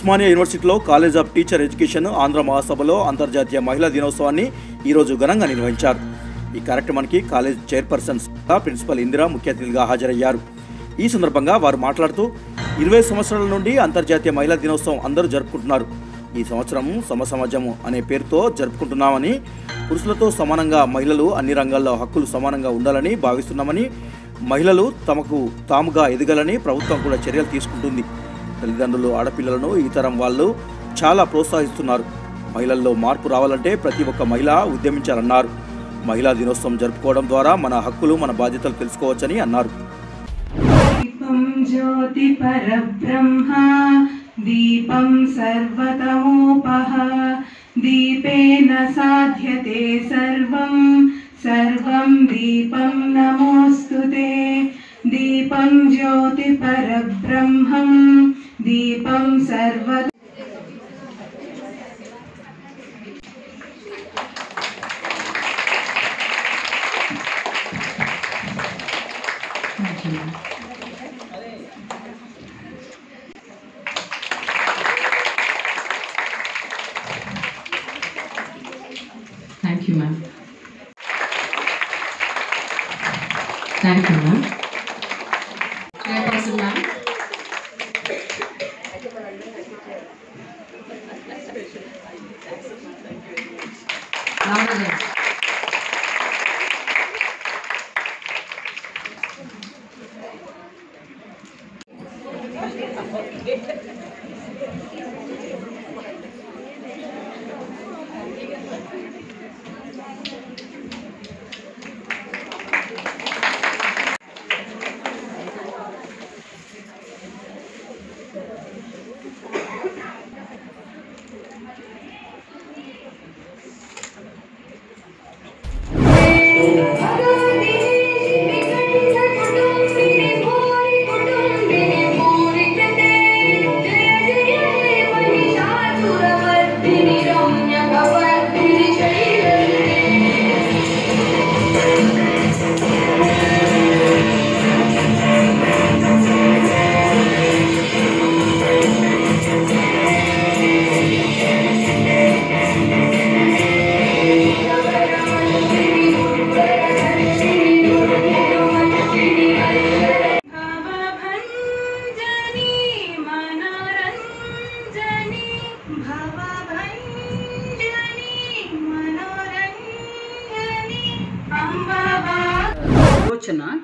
ఉస్మానియా యూనివర్సిటీలో college of teacher education Andhra మహాసభలో అంతర్జాతీయ మహిళా దినోత్సవాన్ని ఈరోజు ఘనంగా నిర్వహించారు. ఈ కార్యక్రమానికి కాలేజ్ చైర్పర్సన్ ప్రిన్సిపల్ ఇందిరా ముఖ్య అతిథిగా హాజరయ్యారు. ఈ సందర్భంగా వారు మాట్లాడుతూ 20 సంవత్సరాల నుండి అంతర్జాతీయ మహిళా దినోత్సవం అందరూ జరుపుకుంటున్నారు. ఈ సంవత్సరం సమసమాజము అనే పేరుతో జరుపుకుంటున్నామని, పురుషులతో సమానంగా మహిళలు అన్ని రంగాల్లో హక్కులు సమానంగా ఉండాలని భావిస్తున్నామని, మహిళలు తమకు తాముగా ఎదగాలని ప్రభుత్వం కూడా చర్యలు తీసుకుంటుంది. తల్లిదండ్రులు ఆడపిల్లలను ఈ తరం వాళ్ళు చాలా ప్రోత్సహిస్తున్నారు. మహిళల్లో మార్పు రావాలంటే ప్రతి ఒక్క మహిళ ఉద్యమించాలన్నారు. మహిళా దినోత్సవం జరుపుకోవడం ద్వారా మన హక్కులు, మన బాధ్యతలు తెలుసుకోవచ్చని అన్నారు. सर्वं दीपं नमोस्तुते दीपं ज्योति परब्रह्मं दीपं सर्व Thank you, ma'am. Thank you, ma'am. Chairperson, ma'am.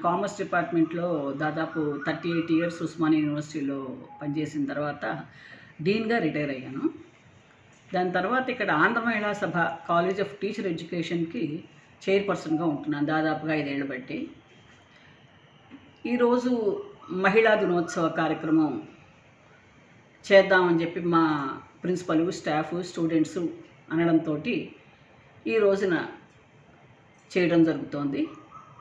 Commerce డిపార్ట్మెంట్లో దాదాపు 38 years ఉస్మానియా యూనివర్సిటీలో పనిచేసిన తర్వాత డీన్గా రిటైర్ అయ్యాను. దాని తర్వాత ఇక్కడ ఆంధ్ర మహిళా సభ కాలేజ్ ఆఫ్ టీచర్ ఎడ్యుకేషన్కి చైర్పర్సన్గా ఉంటున్నాను దాదాపుగా 5 ఏళ్ళు బట్టి. ఈరోజు మహిళా దినోత్సవ కార్యక్రమం చేద్దామని చెప్పి మా ప్రిన్సిపల్, స్టాఫ్, స్టూడెంట్స్ అనడంతో ఈ రోజున చేయడం జరుగుతోంది.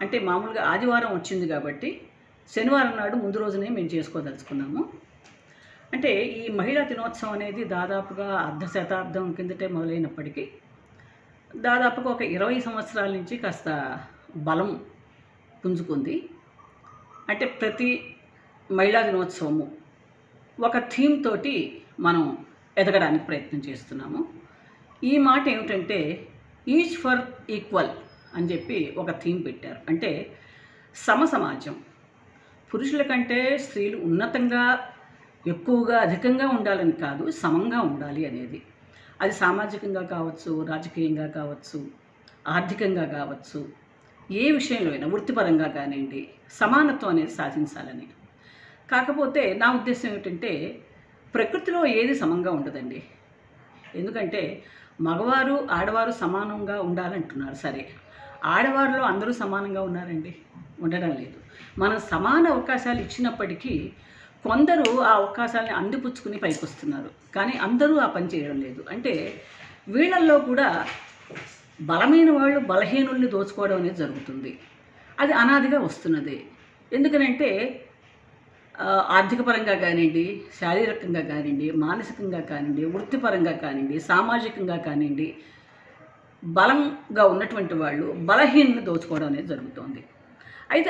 అంటే మామూలుగా ఆదివారం వచ్చింది కాబట్టి శనివారం నాడు ముందు రోజునే మేము చేసుకోదలుచుకున్నాము. అంటే ఈ మహిళా దినోత్సవం అనేది దాదాపుగా 1/2 శతాబ్దం కిందటే మొదలైనప్పటికీ దాదాపుగా ఒక 20 సంవత్సరాల నుంచి కాస్త బలం పుంజుకుంది. అంటే ప్రతి మహిళా దినోత్సవము ఒక థీమ్ తోటి మనం ఎదగడానికి ప్రయత్నం చేస్తున్నాము. ఈ మాట ఏమిటంటే ఈచ్ ఫర్ ఈక్వల్ అని చెప్పి ఒక థీమ్ పెట్టారు. అంటే సమసమాజం, పురుషుల కంటే స్త్రీలు ఉన్నతంగా, ఎక్కువగా, అధికంగా ఉండాలని కాదు, సమంగా ఉండాలి అనేది. అది సామాజికంగా కావచ్చు, రాజకీయంగా కావచ్చు, ఆర్థికంగా కావచ్చు, ఏ విషయంలో అయినా వృత్తిపరంగా కానివ్వండి, సమానత్వం అనేది సాధించాలని. కాకపోతే నా ఉద్దేశం ఏమిటంటే ప్రకృతిలో ఏది సమంగా ఉండదండి. ఎందుకంటే మగవారు ఆడవారు సమానంగా ఉండాలంటున్నారు. సరే, ఆడవారిలో అందరూ సమానంగా ఉన్నారండి? ఉండడం లేదు. మనం సమాన అవకాశాలు ఇచ్చినప్పటికీ కొందరు ఆ అవకాశాలని అందిపుచ్చుకుని పైకి వస్తున్నారు, కానీ అందరూ ఆ పని చేయడం లేదు. అంటే వీళ్ళల్లో కూడా బలమైన వాళ్ళు బలహీనుల్ని దోచుకోవడం అనేది జరుగుతుంది. అది అనాదిగా వస్తున్నది. ఎందుకనంటే ఆర్థిక పరంగా కానివ్వండి, శారీరకంగా కానివ్వండి, మానసికంగా కానివ్వండి, వృత్తిపరంగా కానివ్వండి, సామాజికంగా కానివ్వండి, బలంగా ఉన్నటువంటి వాళ్ళు బలహీనని దోచుకోవడం అనేది జరుగుతుంది. అయితే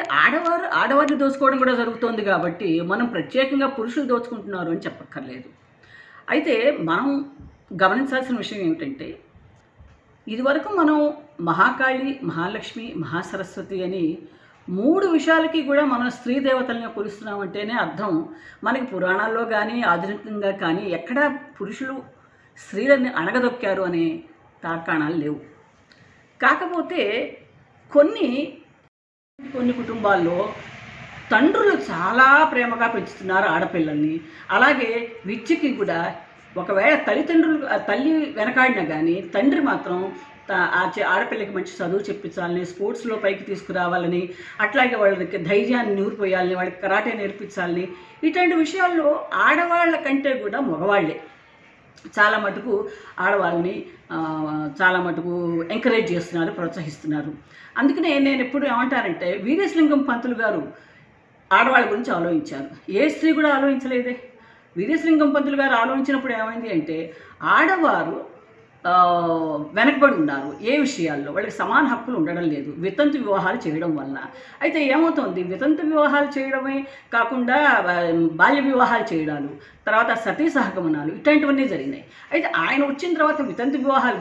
ఆడవారిని దోచుకోవడం కూడా జరుగుతుంది. కాబట్టి మనం ప్రత్యేకంగా పురుషులు దోచుకుంటున్నారు అని చెప్పక్కర్లేదు. అయితే మనం గమనించాల్సిన విషయం ఏమిటంటే, ఇదివరకు మనం మహాకాళి, మహాలక్ష్మి, మహాసరస్వతి అని మూడు విషయాలకి కూడా మనం స్త్రీ దేవతలను పూజిస్తున్నామంటేనే అర్థం మనకి పురాణాల్లో కానీ ఆధునికంగా కానీ ఎక్కడా పురుషులు స్త్రీలని అణగదొక్కారు అనే తార్కాణాలు లేవు. కాకపోతే కొన్ని కొన్ని కుటుంబాల్లో తండ్రులు చాలా ప్రేమగా పెంచుతున్నారు ఆడపిల్లల్ని. అలాగే విద్యకి కూడా ఒకవేళ తల్లి వెనకాడినా కానీ తండ్రి మాత్రం ఆడపిల్లకి మంచి చదువు చెప్పించాలని, స్పోర్ట్స్లో పైకి తీసుకురావాలని, అట్లాగే వాళ్ళకి ధైర్యాన్ని నూరిపోయాలని, వాళ్ళకి కరాటే నేర్పించాలని, ఇటువంటి విషయాల్లో ఆడవాళ్ళ కంటే కూడా మగవాళ్ళే చాలా మటుకు ఆడవాళ్ళని చాలా మటుకు ఎంకరేజ్ చేస్తున్నారు, ప్రోత్సహిస్తున్నారు. అందుకనే నేను ఎప్పుడు ఏమంటానంటే, వీరేశలింగం పంతులు గారు ఆడవాళ్ళ గురించి ఆలోచించారు, ఏ స్త్రీ కూడా ఆలోచించలేదే. వీరేశలింగం పంతులు గారు ఆలోచించినప్పుడు ఏమైంది అంటే, ఆడవారు వెనకబడి ఉన్నారు ఏ విషయాల్లో, వాళ్ళకి సమాన హక్కులు ఉండడం లేదు వితంతు వివాహాలు చేయడం వల్ల. అయితే ఏమవుతుంది, వితంతు వివాహాలు చేయడమే కాకుండా బాల్య వివాహాలు చేయడాలు, తర్వాత సతీ సహగమనాలు, ఇట్లాంటివన్నీ జరిగినాయి. అయితే ఆయన వచ్చిన తర్వాత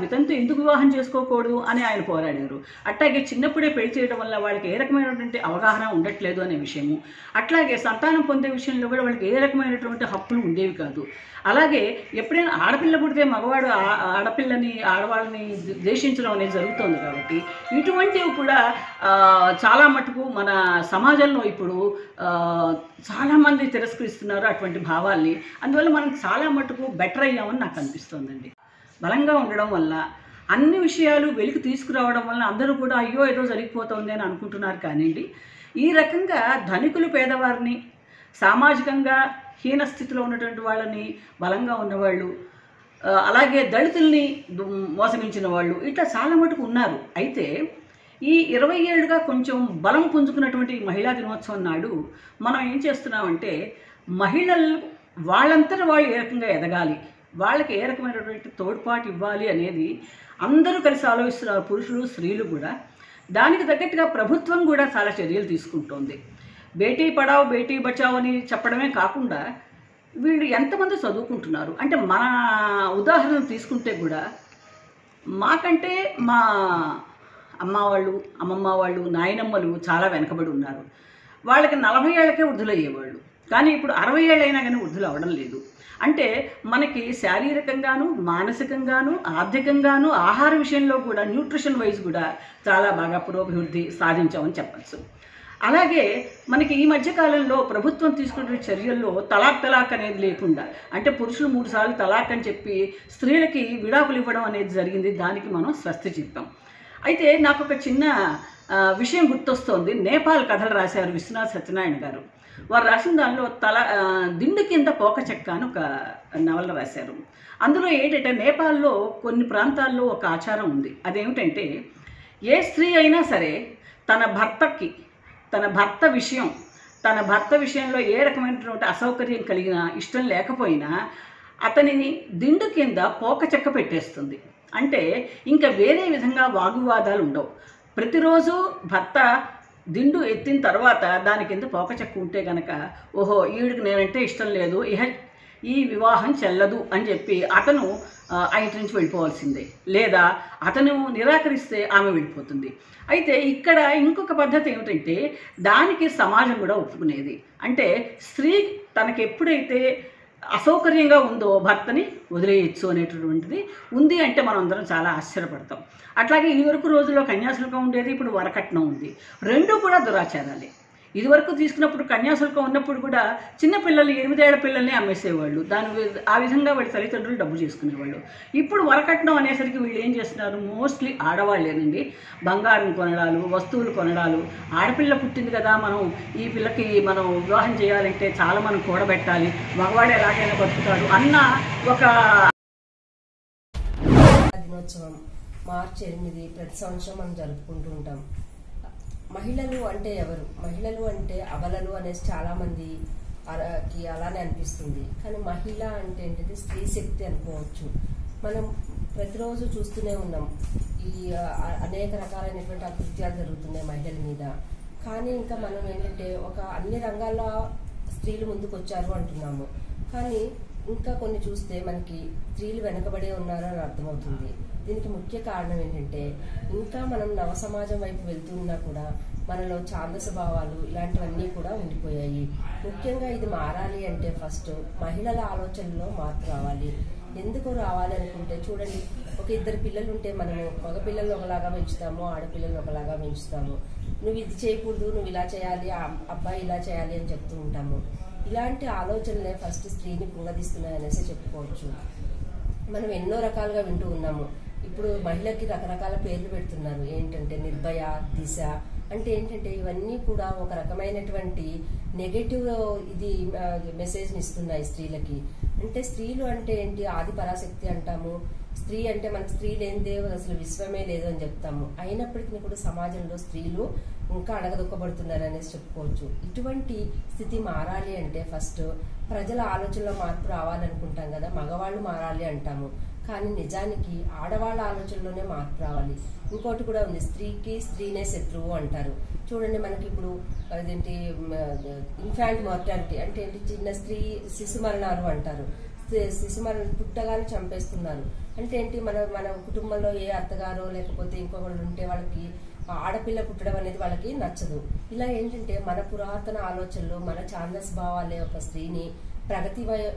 వితంతు ఎందుకు వివాహం చేసుకోకూడదు అని ఆయన పోరాడారు. అట్లాగే చిన్నప్పుడే పెళ్లి చేయడం వల్ల వాళ్ళకి ఏ రకమైనటువంటి అవగాహన ఉండట్లేదు అనే విషయము, అట్లాగే సంతానం పొందే విషయంలో కూడా వాళ్ళకి ఏ రకమైనటువంటి హక్కులు ఉండేవి కాదు. అలాగే ఎప్పుడైనా ఆడపిల్ల పుడితే మగవాడు ఆడవాళ్ళని ద్వేషించడం అనేది జరుగుతుంది. కాబట్టి ఇటువంటివి కూడా చాలా మటుకు మన సమాజంలో ఇప్పుడు చాలామంది తిరస్కరిస్తున్నారు అటువంటి భావాల్ని. అందువల్ల మనం చాలా మటుకు బెటర్ అయ్యామని నాకు అనిపిస్తుందండి. బలంగా ఉండడం వల్ల, అన్ని విషయాలు వెలికి తీసుకురావడం వల్ల అందరూ కూడా అయ్యో ఏదో జరిగిపోతుంది అని అనుకుంటున్నారు కానివ్వండి. ఈ రకంగా ధనికులు పేదవారిని, సామాజికంగా హీన స్థితిలో ఉన్నటువంటి వాళ్ళని, బలంగా ఉన్నవాళ్ళు, అలాగే దళితుల్ని మోసగించిన వాళ్ళు, ఇట్లా చాలా మటుకు ఉన్నారు. అయితే ఈ 20 ఏళ్ళుగా కొంచెం బలం పుంజుకున్నటువంటి మహిళా దినోత్సవం నాడు మనం ఏం చేస్తున్నామంటే, మహిళలు వాళ్ళంతటా వాళ్ళు ఏ రకంగా ఎదగాలి, వాళ్ళకి ఏ రకమైనటువంటి తోడ్పాటు ఇవ్వాలి అనేది అందరూ కలిసి ఆలోచిస్తున్నారు, పురుషులు స్త్రీలు కూడా. దానికి తగ్గట్టుగా ప్రభుత్వం కూడా చాలా చర్యలు తీసుకుంటోంది. బేటీ పడావ్ బేటీ బచావ్ అని చెప్పడమే కాకుండా వీళ్ళు ఎంతమంది చదువుకుంటున్నారు అంటే, మన ఉదాహరణ తీసుకుంటే కూడా మాకంటే మా అమ్మ వాళ్ళు, అమ్మమ్మ వాళ్ళు, నాయనమ్మలు చాలా వెనకబడి ఉన్నారు. వాళ్ళకి 40 ఏళ్ళకే వృద్ధులయ్యేవాళ్ళు, కానీ ఇప్పుడు 60 ఏళ్ళైనా కానీ వృద్ధులు అవ్వడం లేదు. అంటే మనకి శారీరకంగాను, మానసికంగాను, ఆర్థికంగాను, ఆహార విషయంలో కూడా న్యూట్రిషన్ వైజ్ కూడా చాలా బాగా పురోభివృద్ధి సాధించామని చెప్పచ్చు. అలాగే మనకి ఈ మధ్యకాలంలో ప్రభుత్వం తీసుకునే చర్యల్లో తలాక్ అనేది లేకుండా, అంటే పురుషులు 3 సార్లు తలాక్ అని చెప్పి స్త్రీలకి విడాకులు ఇవ్వడం అనేది జరిగింది. దానికి మనం స్వస్తి చెప్తాం. అయితే నాకు ఒక చిన్న విషయం గుర్తొస్తోంది. నేపాల్ కథలు రాశారు విశ్వనాథ్ సత్యనారాయణ గారు. వారు రాసిన దానిలో దిండు కింద పోక చెక్క అని ఒక నవల రాశారు. అందులో ఏంటంటే, నేపాల్లో కొన్ని ప్రాంతాల్లో ఒక ఆచారం ఉంది. అదేమిటంటే, ఏ స్త్రీ అయినా సరే తన భర్త విషయంలో ఏ రకమైనటువంటి అసౌకర్యం కలిగినా, ఇష్టం లేకపోయినా అతనిని దిండు కింద పోక చెక్క పెట్టేస్తుంది. అంటే ఇంకా వేరే విధంగా వాగ్వివాదాలు ఉండవు. ప్రతిరోజు భర్త దిండు ఎత్తిన తర్వాత దాని కింద పోక చెక్క ఉంటే గనక, ఓహో ఈవిడికి నేనంటే ఇష్టం లేదు, ఈ వివాహం చెల్లదు అని చెప్పి అతను ఆ ఇంటి నుంచి వెళ్ళిపోవాల్సిందే, లేదా అతను నిరాకరిస్తే ఆమె వెళ్ళిపోతుంది. అయితే ఇక్కడ ఇంకొక పద్ధతి ఏమిటంటే, దానికి సమాజం కూడా ఒప్పుకునేది. అంటే స్త్రీ తనకి ఎప్పుడైతే అసౌకర్యంగా ఉందో భర్తని వదిలేయచ్చు అనేటటువంటిది ఉంది. అంటే మనం అందరం చాలా ఆశ్చర్యపడతాం. అట్లాగే ఇదివరకు రోజుల్లో కన్యాశుల్కం ఉండేది, ఇప్పుడు వరకట్నం ఉంది. రెండూ కూడా దురాచారాలే. ఇదివరకు తీసుకున్నప్పుడు కన్యాశుల్కం ఉన్నప్పుడు కూడా చిన్నపిల్లల్ని, 8 ఏళ్ల పిల్లల్ని అమ్మేసేవాళ్ళు. ఆ విధంగా వాళ్ళ తల్లిదండ్రులు డబ్బు చేసుకునేవాళ్ళు. ఇప్పుడు వరకట్నం అనేసరికి వీళ్ళు ఏం చేస్తున్నారు, మోస్ట్లీ ఆడవాళ్ళేనండి, బంగారం కొనడాలు, వస్తువులు కొనడాలు. ఆడపిల్ల పుట్టింది కదా, మనం ఈ పిల్లకి మనం వివాహం చేయాలంటే చాలా మనం కూడబెట్టాలి, మగవాడు ఎలాగైనా బతుకుతాడు అన్న ఒక దినోత్సవం మార్చి 8 ప్రతి సంవత్సరం మనం జరుపుకుంటూ ఉంటాం. మహిళలు అంటే ఎవరు, మహిళలు అంటే అబలలు అనేసి చాలామందికి అలానే అనిపిస్తుంది. కానీ మహిళ అంటే ఏంటిది, స్త్రీ శక్తి అనుకోవచ్చు. మనం ప్రతిరోజు చూస్తూనే ఉన్నాం, ఈ అనేక రకాలైనటువంటి అకృత్యాలు జరుగుతున్నాయి మహిళల మీద. కానీ ఇంకా మనం ఏంటంటే, ఒక అన్ని రంగాల్లో స్త్రీలు ముందుకు వచ్చారు అంటున్నాము, కానీ ఇంకా కొన్ని చూస్తే మనకి స్త్రీలు వెనకబడే ఉన్నారని అర్థమవుతుంది. దీనికి ముఖ్య కారణం ఏంటంటే ఇంకా మనం నవ సమాజం వైపు వెళ్తున్నా కూడా మనలో ఛాందస భావాలు ఇలాంటివన్నీ కూడా ఉండిపోయాయి. ముఖ్యంగా ఇది మారాలి అంటే ఫస్ట్ మహిళల ఆలోచనలో మార్పు రావాలి. ఎందుకు రావాలి అనుకుంటే చూడండి, ఒక ఇద్దరు పిల్లలు ఉంటే మనము మగపిల్లలు ఒకలాగా పెంచుతాము, ఆడపిల్లలు ఒకలాగా పెంచుతాము. నువ్వు ఇది చేయకూడదు, నువ్వు ఇలా చేయాలి, అబ్బాయి ఇలా చేయాలి అని చెప్తూ ఉంటాము. ఇలాంటి ఆలోచనలే ఫస్ట్ స్త్రీని పునదిస్తున్నాయనేసి చెప్పుకోవచ్చు. మనం ఎన్నో రకాలుగా వింటూ ఉన్నాము. ఇప్పుడు మహిళకి రకరకాల పేర్లు పెడుతున్నారు. ఏంటంటే నిర్భయ, దిశ అంటే ఏంటంటే ఇవన్నీ కూడా ఒక రకమైనటువంటి నెగటివ్ ఇది మెసేజ్ని ఇస్తున్నాయి స్త్రీలకి. అంటే స్త్రీలు అంటే ఏంటి, ఆది పరాశక్తి అంటాము. స్త్రీ అంటే మనకు స్త్రీ లేనిదే అసలు విశ్వమే లేదు అని చెప్తాము. అయినప్పటికీ కూడా సమాజంలో స్త్రీలు ఇంకా అడగదొక్కబడుతున్నారు అనేసి చెప్పుకోవచ్చు. ఇటువంటి స్థితి మారాలి అంటే ఫస్ట్ ప్రజల ఆలోచనలో మార్పు రావాలనుకుంటాం కదా, మగవాళ్ళు మారాలి అంటాము. కానీ నిజానికి ఆడవాళ్ళ ఆలోచనలోనే మార్పు రావాలి. ఇంకోటి కూడా ఉంది, స్త్రీకి స్త్రీనే శత్రువు అంటారు. చూడండి, మనకి ఇప్పుడు అదేంటి ఇన్ఫాంట్ మార్టాలిటీ అంటే ఏంటి, చిన్న స్త్రీ శిశు మరణాలు అంటారు. శిశు మరణం పుట్టగానే చంపేస్తున్నారు. అంటే ఏంటి, మన కుటుంబంలో ఏ అత్తగారో లేకపోతే ఇంకొకళ్ళు ఉంటే వాళ్ళకి ఆడపిల్ల పుట్టడం అనేది వాళ్ళకి నచ్చదు. ఇలా ఏంటంటే మన పురాతన ఆలోచనలు, మన ఛాందస్ భావాలే ఒక స్త్రీని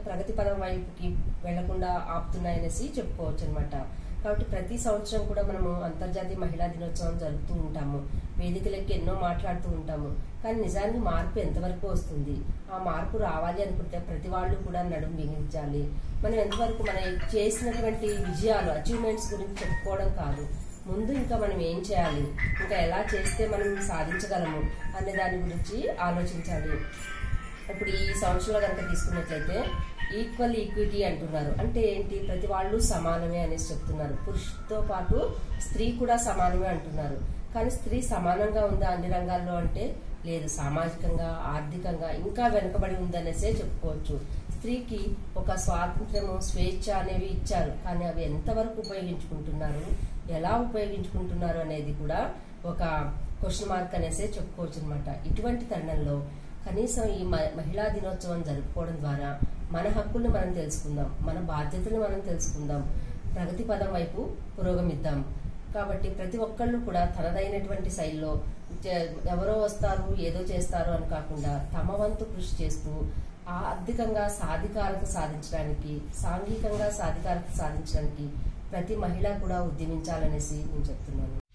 ప్రగతిపరం వైపుకి వెళ్లకుండా ఆపుతున్నాయనేసి చెప్పుకోవచ్చు అనమాట. కాబట్టి ప్రతి సంవత్సరం కూడా మనము అంతర్జాతీయ మహిళా దినోత్సవం జరుపుతూ ఉంటాము, వేదికలకి ఎన్నో మాట్లాడుతూ ఉంటాము. కానీ నిజానికి మార్పు ఎంతవరకు వస్తుంది? ఆ మార్పు రావాలి అనుకుంటే ప్రతి వాళ్ళు కూడా నడుం బిగించాలి. మనం ఎంతవరకు మనం చేసినటువంటి విజయాలు, అచీవ్మెంట్స్ గురించి చెప్పుకోవడం కాదు, ముందు ఇంకా మనం ఏం చేయాలి, ఇంకా ఎలా చేస్తే మనం సాధించగలము అనే దాని గురించి ఆలోచించాలి. ఇప్పుడు ఈ సంవత్సరంలో కనుక తీసుకున్నట్లయితే ఈక్వల్ ఈక్విటీ అంటున్నారు. అంటే ఏంటి, ప్రతి వాళ్ళు సమానమే అనేసి చెప్తున్నారు. పురుషుతో పాటు స్త్రీ కూడా సమానమే అంటున్నారు. కానీ స్త్రీ సమానంగా ఉందా అన్ని రంగాల్లో అంటే లేదు. సామాజికంగా, ఆర్థికంగా ఇంకా వెనుకబడి ఉందనేసే చెప్పుకోవచ్చు. స్త్రీకి ఒక స్వాతంత్రము, స్వేచ్ఛ అనేవి ఇచ్చారు. కానీ అవి ఎంతవరకు ఉపయోగించుకుంటున్నారు, ఎలా ఉపయోగించుకుంటున్నారు అనేది కూడా ఒక క్వశ్చన్ మార్క్ అనేసే చెప్పుకోవచ్చు అనమాట. ఇటువంటి తరుణంలో కనీసం ఈ మహిళా దినోత్సవం జరుపుకోవడం ద్వారా మన హక్కుల్ని మనం తెలుసుకుందాం, మన బాధ్యతలను మనం తెలుసుకుందాం, ప్రగతి పదం వైపు పురోగమిద్దాం. కాబట్టి ప్రతి ఒక్కళ్ళు కూడా తనదైనటువంటి శైలిలో ఎవరో వస్తారు ఏదో చేస్తారు అని కాకుండా తమ వంతు కృషి చేస్తూ ఆర్థికంగా సాధికారత సాధించడానికి, సాంఘికంగా సాధికారత సాధించడానికి ప్రతి మహిళ కూడా ఉద్యమించాలనేసి నేను చెప్తున్నాను.